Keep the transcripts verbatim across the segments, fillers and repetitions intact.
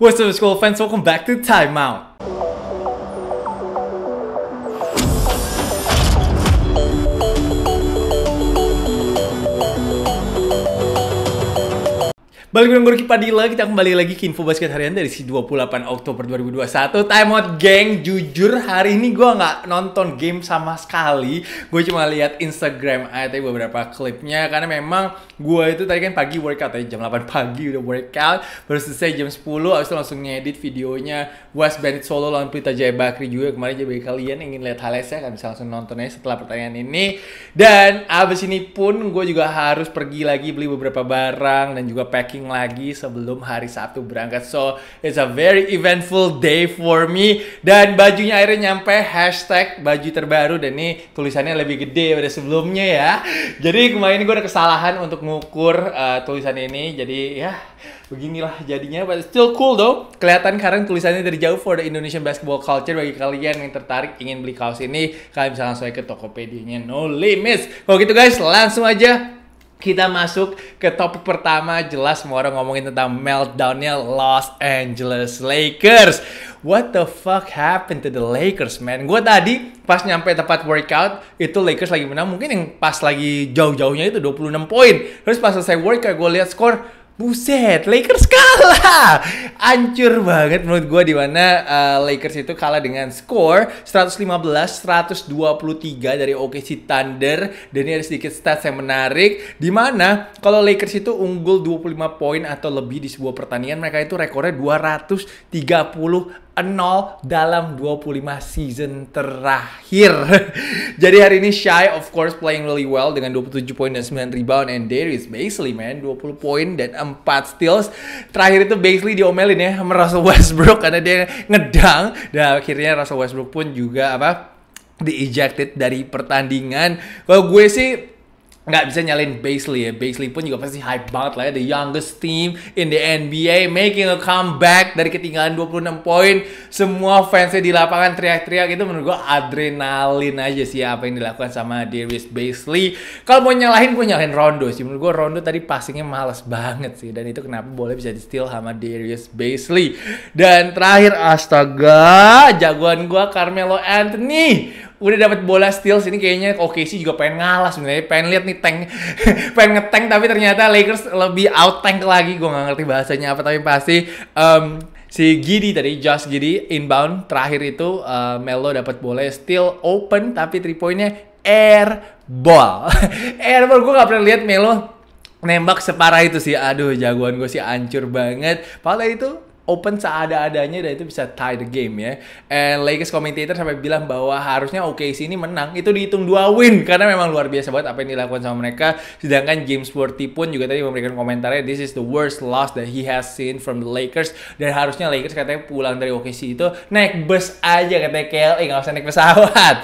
What's up, school fans? Welcome back to Time Out. Balik dengan gue Padilla, kita kembali lagi ke info basket harian dari si dua puluh delapan Oktober dua ribu dua puluh satu. Time out, geng. Jujur hari ini gue nggak nonton game sama sekali. Gue cuma lihat Instagram aja beberapa klipnya, karena memang gue itu tadi kan pagi workout aja, jam delapan pagi udah workout, baru selesai jam sepuluh, habis itu langsung ngedit videonya West Bandit Solo lawan Pelita Jaya Bakri juga kemarin. Jadi bagi kalian yang ingin lihat halnya, saya kan bisa langsung nontonnya setelah pertanyaan ini. Dan abis ini pun gue juga harus pergi lagi beli beberapa barang dan juga packing lagi sebelum hari Sabtu berangkat. So it's a very eventful day for me. Dan bajunya akhirnya nyampe, hashtag baju terbaru, dan ini tulisannya lebih gede dari sebelumnya ya. Jadi kemarin gue ada kesalahan untuk ngukur uh, tulisan ini. Jadi ya beginilah jadinya, but still cool though. Kelihatan sekarang tulisannya dari jauh, for the Indonesian basketball culture. Bagi kalian yang tertarik ingin beli kaos ini, kalian bisa langsung ke Tokopedia-nya, no limits. Kalau gitu guys, langsung aja kita masuk ke topik pertama. Jelas semua orang ngomongin tentang meltdownnya Los Angeles Lakers. What the fuck happened to the Lakers, man? Gue tadi pas nyampe tempat workout, itu Lakers lagi menang. Mungkin yang pas lagi jauh-jauhnya itu dua puluh enam poin. Terus pas selesai workout, gue lihat skor, buset, Lakers kalah. Ancur banget menurut gue, dimana uh, Lakers itu kalah dengan skor seratus lima belas seratus dua puluh tiga dari O K C Thunder. Dan ini ada sedikit stats yang menarik, dimana kalau Lakers itu unggul dua puluh lima poin atau lebih di sebuah pertandingan, mereka itu rekornya dua ratus tiga puluh nol dalam dua puluh lima season terakhir. Jadi hari ini Shai of course playing really well dengan dua puluh tujuh poin dan sembilan rebound, and Darius Bazley, man, dua puluh poin dan empat steals. Terakhir itu Bazley diomelin ya sama Russell Westbrook karena dia ngedang, dan akhirnya Russell Westbrook pun juga apa di-ejected dari pertandingan. Kalau gue sih nggak bisa nyalain Bazley ya. Bazley pun juga pasti hype banget lah ya. The youngest team in the N B A making a comeback dari ketinggalan dua puluh enam poin. Semua fansnya di lapangan teriak-teriak. Itu menurut gue adrenalin aja sih ya, apa yang dilakukan sama Darius Bazley. Kalau mau nyalahin, gue nyalahin Rondo sih. Menurut gue Rondo tadi passingnya males banget sih. Dan itu kenapa boleh bisa di steal sama Darius Bazley. Dan terakhir, astaga, jagoan gue Carmelo Anthony udah dapat bola steals. Ini kayaknya O K C juga pengen ngalah sebenarnya, pengen lihat nih tank pengen ngetank, tapi ternyata Lakers lebih out tank lagi. Gue nggak ngerti bahasanya apa, tapi pasti um, si Giddey tadi, Josh Giddey inbound terakhir itu uh, Melo dapat bola steal open, tapi three pointnya air ball. Air ball, gue nggak pernah lihat Melo nembak separah itu sih. Aduh, jagoan gue sih ancur banget. Padahal itu open seada-adanya dan itu bisa tie the game ya. And Lakers commentator sampai bilang bahwa harusnya O K C ini menang. Itu dihitung dua win karena memang luar biasa banget apa yang dilakukan sama mereka. Sedangkan James Worthy pun juga tadi memberikan komentarnya, this is the worst loss that he has seen from the Lakers. Dan harusnya Lakers katanya pulang dari O K C itu naik bus aja katanya, K L A, nggak usah naik pesawat.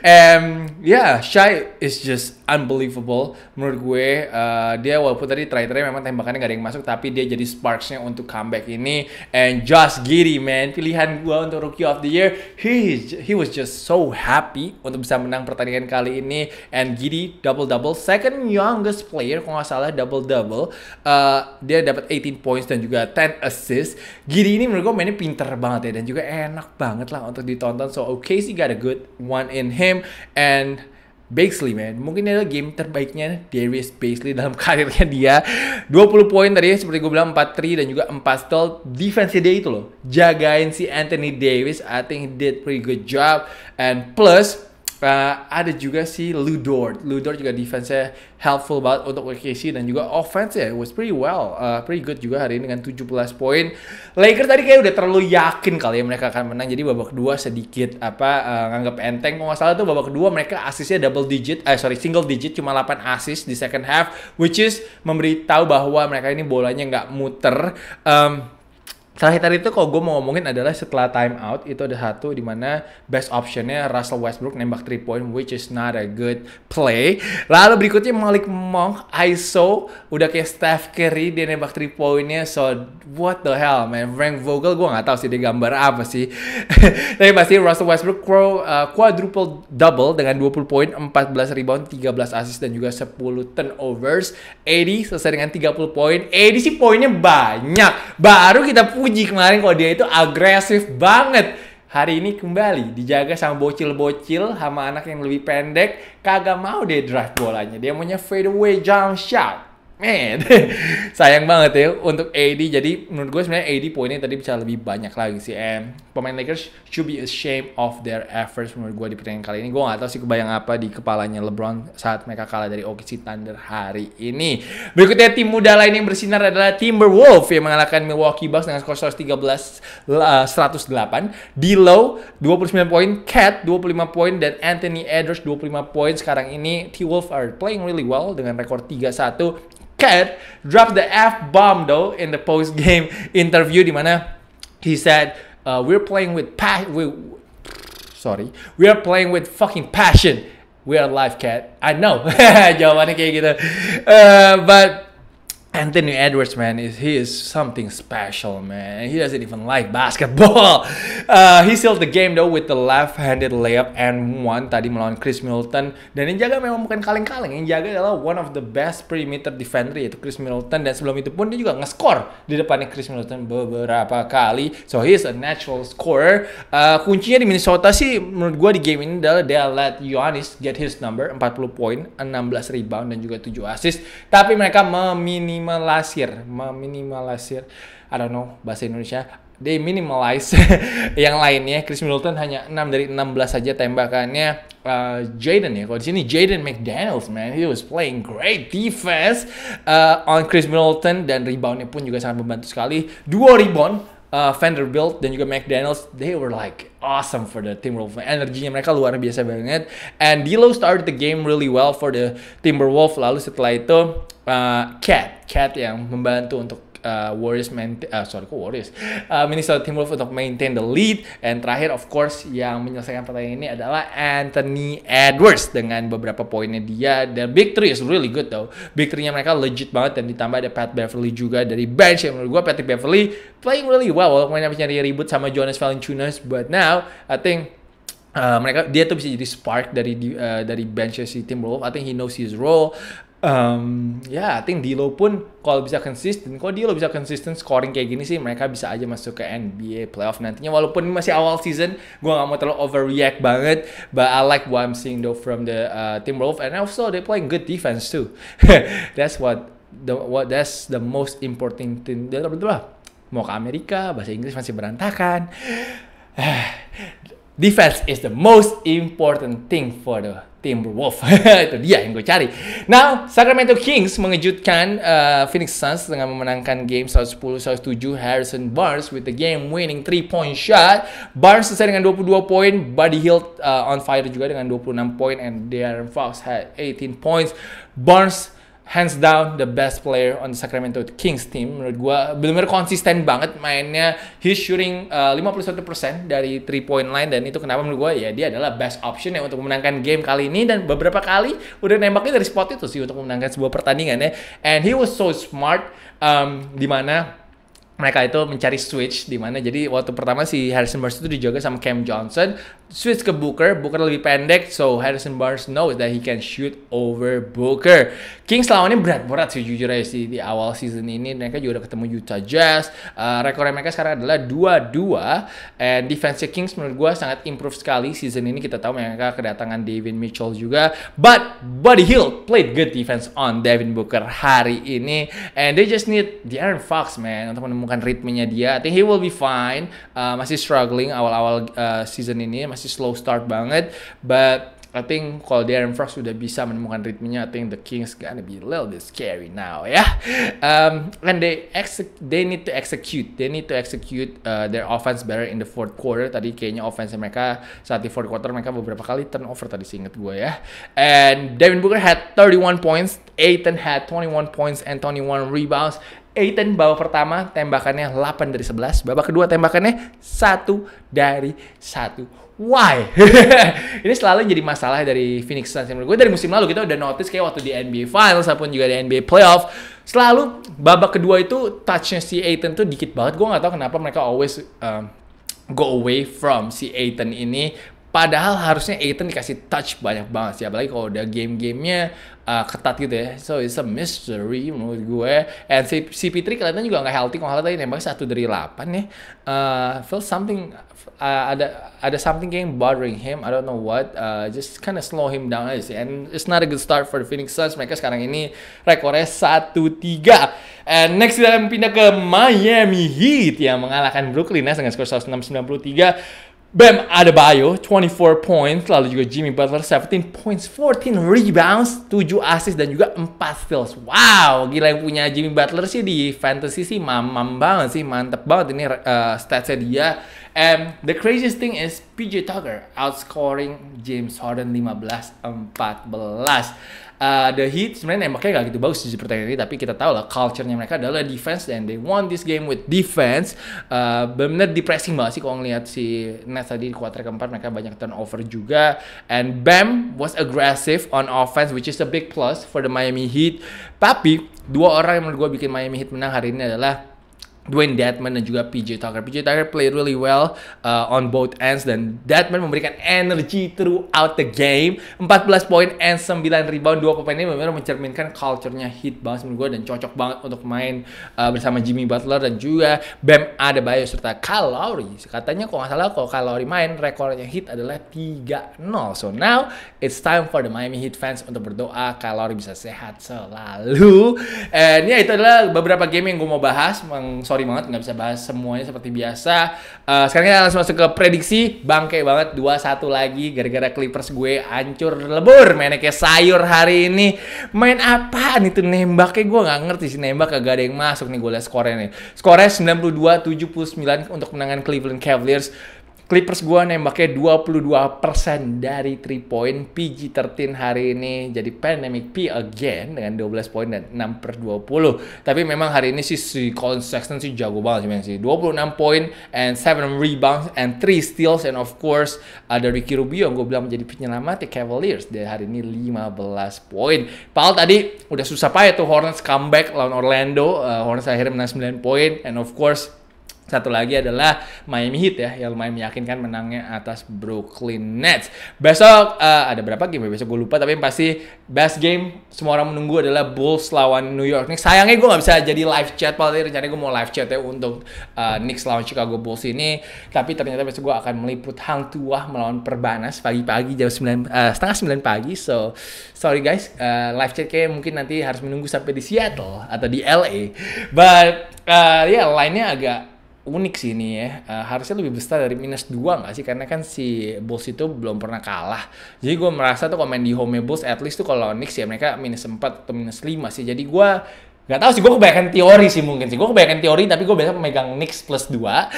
And yeah, Shai is just unbelievable menurut gue. Uh, dia walaupun tadi try-try memang tembakannya gak ada yang masuk, tapi dia jadi sparksnya untuk comeback ini. And Josh Giddey, man, pilihan gue untuk Rookie of the Year, he he was just so happy untuk bisa menang pertandingan kali ini. And Giddey double double, second youngest player kalau nggak salah double double. Uh, dia dapat delapan belas points dan juga sepuluh assist. Giddey ini menurut gue mainnya pinter banget ya, dan juga enak banget lah untuk ditonton. So O K C got a good one in him. And Bazley, man, mungkin ini adalah game terbaiknya Darius Bazley dalam karirnya dia. dua puluh poin tadi, seperti gue bilang, empat three dan juga empat steal. Defense dia itu loh, jagain si Anthony Davis, I think he did pretty good job. And plus, uh, ada juga si Lu Dort. Lu Dort juga defense-nya helpful banget untuk O K C, dan juga offense-nya was pretty well, uh, pretty good juga hari ini dengan tujuh belas poin. Lakers tadi kayak udah terlalu yakin kali ya mereka akan menang. Jadi babak kedua sedikit apa uh, nganggap enteng. Kalau nggak salah tuh babak kedua mereka asisnya double digit, eh sorry single digit, cuma delapan assist di second half, which is memberitahu bahwa mereka ini bolanya nggak muter. Um, Terakhir tadi itu kalau gue mau ngomongin adalah setelah time out itu ada satu dimana best optionnya Russell Westbrook nembak three point, which is not a good play. Lalu berikutnya Malik Monk I S O udah kayak Steph Curry, dia nembak three pointnya. So what the hell, man. Frank Vogel gue nggak tahu sih dia gambar apa sih. Tapi pasti Russell Westbrook quadruple double dengan dua puluh poin, empat belas rebound, tiga belas assist dan juga sepuluh turnovers. A D selesai dengan tiga puluh poin. A D sih poinnya banyak, baru kita uji kemarin kalau dia itu agresif banget. Hari ini kembali dijaga sama bocil-bocil, sama anak yang lebih pendek. Kagak mau dia drive bolanya. Dia maunya fadeaway jump shot. Man, sayang banget ya untuk A D. Jadi menurut gue sebenarnya A D poinnya tadi bisa lebih banyak lagi sih. And pemain Lakers should be ashamed of their efforts menurut gue di pertandingan kali ini. Gue gak tahu sih kebayang apa di kepalanya LeBron saat mereka kalah dari O K C Thunder hari ini. Berikutnya tim muda lain yang bersinar adalah Timberwolves yang mengalahkan Milwaukee Bucks dengan skor seratus tiga belas seratus delapan. D'Lo dua puluh sembilan poin, Cat dua puluh lima poin, dan Anthony Edwards dua puluh lima poin. Sekarang ini T-Wolves are playing really well dengan rekor tiga satu. Cat dropped the F-bomb though in the post-game interview, dimana he said, uh, "We're playing with pa- we sorry, we are playing with fucking passion. We are live, Cat. I know." Jawabannya kayak gitu. Uh, but Anthony Edwards, man, is he is something special, man. He doesn't even like basketball. Uh, he sealed the game though with the left-handed layup and one tadi melawan Khris Middleton. Dan yang jaga memang bukan kaleng-kaleng. Yang jaga adalah one of the best perimeter defender yaitu Khris Middleton. Dan sebelum itu pun dia juga nge-score di depannya Khris Middleton beberapa kali. So he is a natural scorer. Uh, kuncinya di Minnesota sih menurut gue di game ini adalah dia let Giannis get his number, empat puluh poin, enam belas rebound dan juga tujuh assist. Tapi mereka meminim Meminimalisir, meminimalisir, I don't know bahasa Indonesia. They minimalize yang lainnya. Khris Middleton hanya enam dari enam belas saja tembakannya. Uh, Jaden ya, kalau di sini Jaden McDaniels, man, he was playing great defense uh, on Khris Middleton dan reboundnya pun juga sangat membantu sekali. Dua rebound. Uh, Vanderbilt dan juga McDaniels, they were like awesome for the Timberwolves. Energinya mereka luar biasa banget. And D'Lo started the game really well for the Timberwolves. Lalu setelah itu, uh, Cat, Cat yang membantu untuk uh, Warriors maintain, uh, sorry kok Warriors, uh, Minnesota Timberwolves untuk maintain the lead. And terakhir, of course, yang menyelesaikan pertandingan ini adalah Anthony Edwards dengan beberapa poinnya dia. The big three is really good though. Big three-nya mereka legit banget dan ditambah ada Pat Beverley juga dari bench yang menurut gue Pat Beverley playing really well, walaupun dia nyari ribut sama Jonas Valanciunas, but now I think uh, mereka dia tuh bisa jadi spark dari uh, dari bench si Timberwolves. I think he knows his role. Um, ya, yeah, I think D'Lo pun kalau bisa konsisten, kalau D'Lo bisa konsisten scoring kayak gini sih, mereka bisa aja masuk ke N B A playoff nantinya. Walaupun masih awal season, gue gak mau terlalu overreact banget, but I like what I'm seeing though from the uh, Timberwolves, and also they playing good defense too. That's what the what that's the most important thing. Mau ke Amerika, bahasa Inggris masih berantakan. Defense is the most important thing for the Timberwolves. Itu dia yang gue cari. Now, Sacramento Kings mengejutkan uh, Phoenix Suns dengan memenangkan game seratus sepuluh seratus tujuh. Harrison Barnes with the game-winning three-point shot. Barnes selesai dengan dua puluh dua poin. Buddy Hield uh, on fire juga dengan dua puluh enam poin. And De'Aaron Fox had eighteen points. Barnes hands down the best player on the Sacramento Kings team. Menurut gue bener-bener konsisten banget mainnya. He's shooting uh, lima puluh satu persen dari three point line. Dan itu kenapa menurut gue ya dia adalah best option ya untuk memenangkan game kali ini. Dan beberapa kali udah nembaknya dari spot itu sih untuk memenangkan sebuah pertandingan ya. And he was so smart. Um, dimana mereka itu mencari switch di mana jadi waktu pertama si Harrison Barnes itu dijaga sama Cam Johnson, switch ke Booker, Booker lebih pendek, so Harrison Barnes knows that he can shoot over Booker. Kings lawannya berat-berat sih jujur aja sih di awal season ini, mereka juga udah ketemu Utah Jazz, uh, rekornya mereka sekarang adalah dua dua, and defense Kings menurut gue sangat improve sekali season ini, kita tahu mereka kedatangan Davion Mitchell juga, but Buddy Hield played good defense on Devin Booker hari ini, and they just need De'Aaron Fox man untuk menemukan bukan ritmenya dia, I think he will be fine. Uh, masih struggling awal-awal uh, season ini, masih slow start banget. But I think kalau De'Aaron Fox sudah bisa menemukan ritmenya, I think the Kings gonna be a little bit scary now, ya. Yeah? Um, and they exec they need to execute, they need to execute uh, their offense better in the fourth quarter. Tadi kayaknya offense mereka saat di fourth quarter mereka beberapa kali turnover tadi seinget gue ya. And Devin Booker had thirty-one points, Ayton had twenty-one points and twenty-one rebounds. Ayton babak pertama tembakannya delapan dari sebelas, babak kedua tembakannya satu dari satu. Why? Ini selalu jadi masalah dari Phoenix Suns. Menurut gue dari musim lalu kita udah notice kayak waktu di N B A Finals ataupun juga di N B A Playoff, selalu babak kedua itu touchnya si Ayton tuh dikit banget. Gue nggak tahu kenapa mereka always um, go away from si Ayton ini. Padahal harusnya Ayton dikasih touch banyak banget sih, apalagi kalau udah game-gamenya uh, ketat gitu ya. So it's a mystery menurut gue. And C P tiga kelihatannya juga nggak healthy, kalau tadi nembak satu dari delapan ya. Uh, feel something uh, ada ada something yang bothering him. I don't know what. Uh, just kind of slow him down aja sih. And it's not a good start for the Phoenix Suns. Mereka sekarang ini rekornya satu tiga. And next kita akan pindah ke Miami Heat yang mengalahkan Brooklyn ya, dengan skor seratus enam puluh sembilan sembilan puluh tiga. Bam Adebayo, dua puluh empat points, lalu juga Jimmy Butler, tujuh belas points, empat belas rebounds, tujuh assist, dan juga empat steals. Wow, gila yang punya Jimmy Butler sih di fantasy sih, mamam banget sih, mantep banget ini uh, statsnya dia. And the craziest thing is P J. Tucker outscoring James Harden lima belas empat belas. Uh, the Heat sebenarnya nembaknya gak gitu bagus di pertandingan ini, tapi kita tahu lah culture-nya mereka adalah defense, dan they won this game with defense. Uh, Bener-bener depressing banget sih kalau ngeliat si Nets tadi di kuarter keempat mereka banyak turnover juga. And Bam was aggressive on offense, which is a big plus for the Miami Heat. Tapi dua orang yang menurut gue bikin Miami Heat menang hari ini adalah Dewayne Dedmon dan juga P J. Tucker. P J. Tucker played really well uh, on both ends, dan Dedmon memberikan energi throughout the game. empat belas poin and sembilan rebound. Dua pemain ini benar-benar mencerminkan culture-nya Heat banget menurut gue, dan cocok banget untuk main uh, bersama Jimmy Butler dan juga Bam Adebayo serta Kyle Lowry. Katanya kalau nggak salah kalau Kyle Lowry main, rekornya Heat adalah tiga nol. So now it's time for the Miami Heat fans untuk berdoa Kyle Lowry bisa sehat selalu. And ya, itu adalah beberapa game yang gue mau bahas. Meng Sorry banget nggak bisa bahas semuanya seperti biasa. Uh, sekarang kita langsung masuk ke prediksi. Bangke banget dua satu lagi gara-gara Clippers gue hancur lebur. Mainnya kayak sayur hari ini. Main apaan itu nembaknya gue nggak ngerti sih, nembak kagak ada yang masuk nih. Gue lihat skornya nih. Skornya sembilan puluh dua tujuh puluh sembilan untuk kemenangan Cleveland Cavaliers. Clippers gue nembaknya dua puluh dua persen dari three point. P G thirteen hari ini jadi Pandemic P again dengan dua belas poin dan enam per dua puluh. Tapi memang hari ini sih si Colin Sexton sih jago banget sih. dua puluh enam poin and seven rebounds and three steals. And of course ada Ricky Rubio yang gue bilang menjadi penyelamat Cavaliers. Dia hari ini lima belas poin. Paul tadi udah susah payah tuh Hornets comeback lawan Orlando. Uh, Hornets akhirnya menang sembilan poin. And of course satu lagi adalah Miami Heat ya, yang lumayan meyakinkan menangnya atas Brooklyn Nets. Besok uh, ada berapa game besok gue lupa, tapi yang pasti best game semua orang menunggu adalah Bulls lawan New York Knicks. Sayangnya gue nggak bisa jadi live chat, padahal rencananya gue mau live chat ya untuk uh, Knicks lawan Chicago Bulls ini. Tapi ternyata besok gue akan meliput Hang Tuah melawan Perbanas pagi-pagi jam sembilan, uh, setengah sembilan pagi. So sorry guys, uh, live chat kayak mungkin nanti harus menunggu sampai di Seattle atau di L A. But uh, ya yeah, lainnya agak unik sih ini ya, uh, harusnya lebih besar dari minus dua nggak sih, karena kan si Bulls itu belum pernah kalah. Jadi gue merasa tuh kalau main di home Bulls, at least tuh kalau Knicks ya mereka minus empat atau minus lima sih. Jadi gue nggak tahu sih, gue kebanyakan teori sih mungkin sih, gue kebanyakan teori tapi gue biasa memegang Knicks plus dua.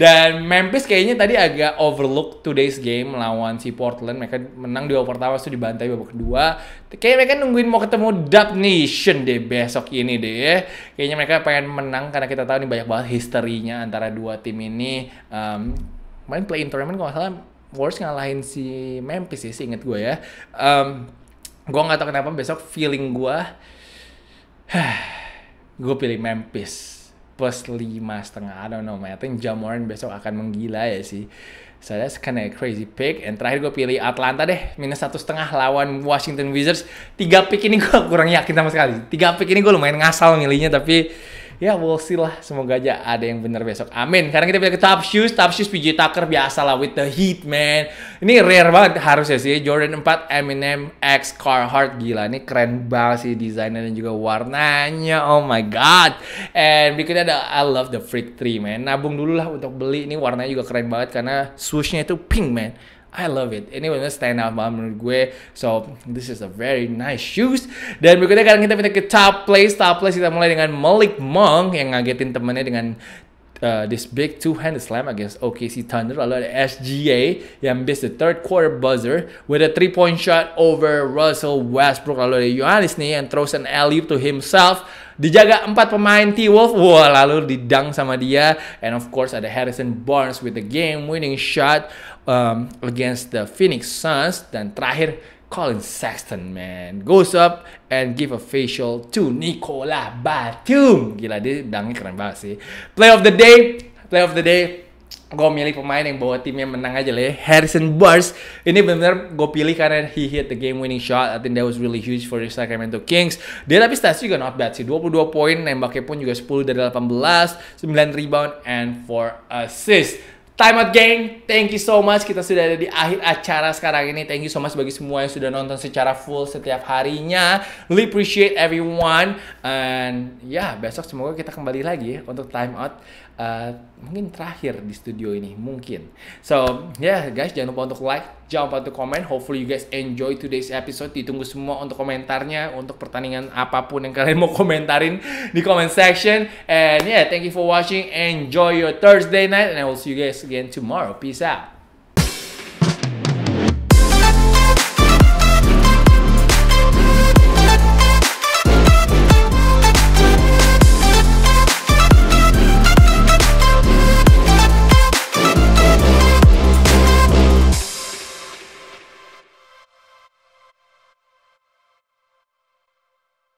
Dan Memphis kayaknya tadi agak overlook today's game lawan si Portland. Mereka menang di babak pertama itu dibantai babak kedua. Kayaknya mereka nungguin mau ketemu Dub Nation deh besok ini deh. Kayaknya mereka pengen menang karena kita tahu nih banyak banget histerinya antara dua tim ini. Um, main play-in tournament kalau nggak salah Warriors ngalahin si Memphis sih seinget gue ya. Um, gue nggak tahu kenapa besok feeling gue gue pilih Memphis plus lima setengah. I don't know man, I think Ja Morant besok akan menggila ya sih. So that's kind of crazy pick. And terakhir gue pilih Atlanta deh minus satu setengah lawan Washington Wizards. Tiga pick ini gue kurang yakin sama sekali. Tiga pick ini gue lumayan ngasal milihnya, tapi ya we'll see lah, semoga aja ada yang bener besok, amin. Karena kita pilih ke Top Shoes. Top Shoes P J Tucker biasa lah with the Heat man. Ini rare banget harusnya sih, Jordan empat Eminem X Carhartt. Gila ini keren banget sih desainnya dan juga warnanya, oh my god. And berikutnya ada I Love the Freak three man. Nabung dulu lah untuk beli, ini warnanya juga keren banget karena swooshnya itu pink man. I love it. Ini bener-bener stand out banget menurut gue. So, this is a very nice shoes. Dan berikutnya sekarang kita pindah ke top place. Top place kita mulai dengan Malik Monk yang ngagetin temennya dengan Uh, this big two-handed slam against O K C Thunder. Lalu ada S G A yang miss the third quarter buzzer with a three-point shot over Russell Westbrook. Lalu ada Giannis nih yang throws an alley to himself, dijaga empat pemain T-Wolf. Wah, lalu didang sama dia. And of course ada Harrison Barnes with the game-winning shot um, against the Phoenix Suns. Dan terakhir Colin Sexton man goes up and give a facial to Nicola Batum. Gila, dia dangnya keren banget sih. Play of the day, play of the day. gue milih pemain yang bawa timnya menang aja lah ya. Harrison Barnes ini benar-benar gue pilih karena he hit the game winning shot. I think that was really huge for the Sacramento Kings. Dia tapi stats juga not bad sih, dua puluh dua poin, nembaknya pun juga sepuluh dari delapan belas, sembilan rebound and four assist. Time out, gang. Thank you so much. Kita sudah ada di akhir acara sekarang ini. Thank you so much bagi semua yang sudah nonton secara full setiap harinya. Really appreciate everyone. And ya, yeah, besok semoga kita kembali lagi ya untuk time out. Uh, mungkin terakhir di studio ini, mungkin. So, yeah guys, jangan lupa untuk like, jangan lupa untuk komen. Hopefully you guys enjoy today's episode. Ditunggu semua untuk komentarnya, untuk pertandingan apapun yang kalian mau komentarin di comment section. And yeah, thank you for watching. Enjoy your Thursday night and I will see you guys again tomorrow. Peace out.